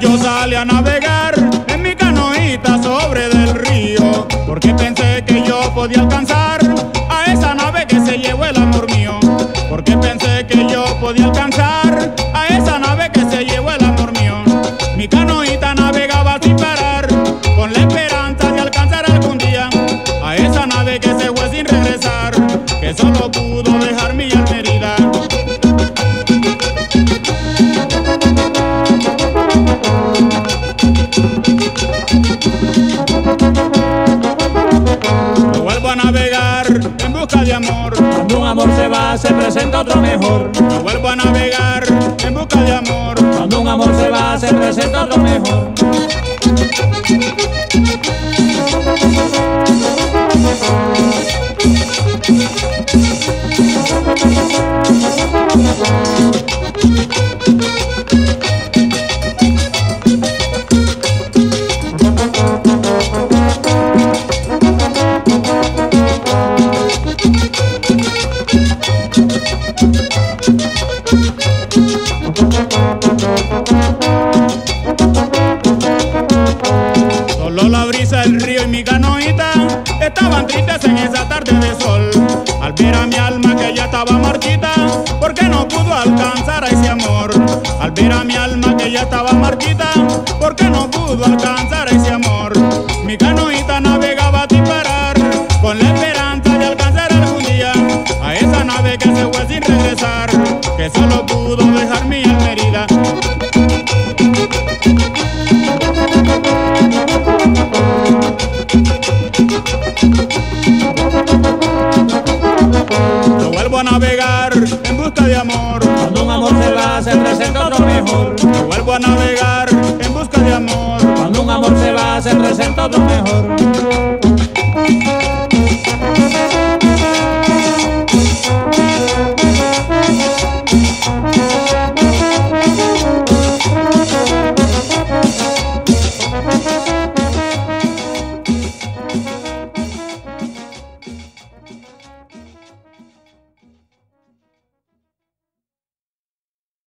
Yo salí a navegar en mi canoita sobre del río, porque pensé que yo podía alcanzar a esa nave que se llevó el amor mío. Porque pensé que yo podía alcanzar a esa nave que se llevó el amor mío. Mi canoita navegaba sin parar, con la esperanza de alcanzar algún día a esa nave que se fue sin regresar, que solo pudo dejar mi alma herida. En busca de amor, cuando un amor se va, se presenta otro mejor. No vuelvo a navegar en busca de amor, cuando un amor se va, se presenta otro mejor. Solo la brisa del río y mi canoita estaban tristes en esa tarde de sol, al ver a mi alma que ya estaba marchita, porque no pudo alcanzar a ese amor. Al ver a mi alma que ya estaba marchita, porque no pudo alcanzar a ese amor. Mi canoita navegaba sin parar, con la esperanza de alcanzar algún día a esa nave que se fue sin regresar, que solo pudo dejar mi alma herida. No vuelvo a navegar en busca de amor, cuando un amor se va, se presenta otro mejor. No vuelvo a navegar en busca de amor, cuando un amor se va, se presenta otro mejor.